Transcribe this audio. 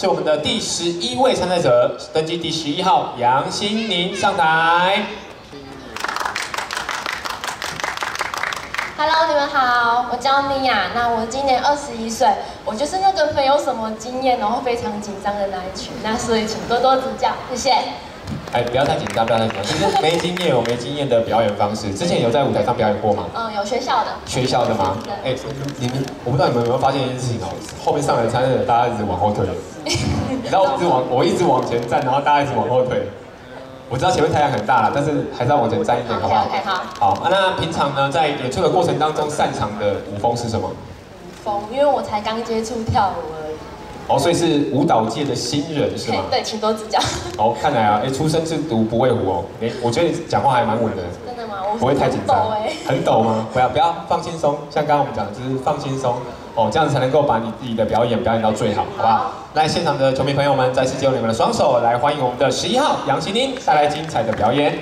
是我们的第11位参赛者，登记第11号杨心宁上台。Hello， 你们好，我叫米娅，那我今年21岁，我就是那个没有什么经验，然后非常紧张的那一群，那所以请多多指教，谢谢。哎，不要太紧张，不要太紧张，就是没经验有没经验的表演方式。之前有在舞台上表演过吗？嗯，有学校的。学校的吗？哎，你们，我不知道你们有没有发现一件事情哦，后面上来参赛的大家一直往后退，你知道我一直往前站，然后大家一直往后退。 我知道前面太阳很大了，但是还是要往前站一点，好不好？ Okay, 好。好、啊，那平常呢，在演出的过程当中，擅长的舞风是什么？舞风，因为我才刚接触跳舞而已。哦，所以是舞蹈界的新人是吗？ Okay, 对，请多指教。哦，看来啊，哎，出生之犊不畏虎哦。哎，我觉得你讲话还蛮稳的。真的吗？我不会太紧张。很抖吗？不要，放轻松。像刚刚我们讲的，就是放轻松哦，这样子才能够把你自己的表演到最好，好不好？ 来，现场的球迷朋友们，再次借用你们的双手，来欢迎我们的11号杨心宁带来精彩的表演。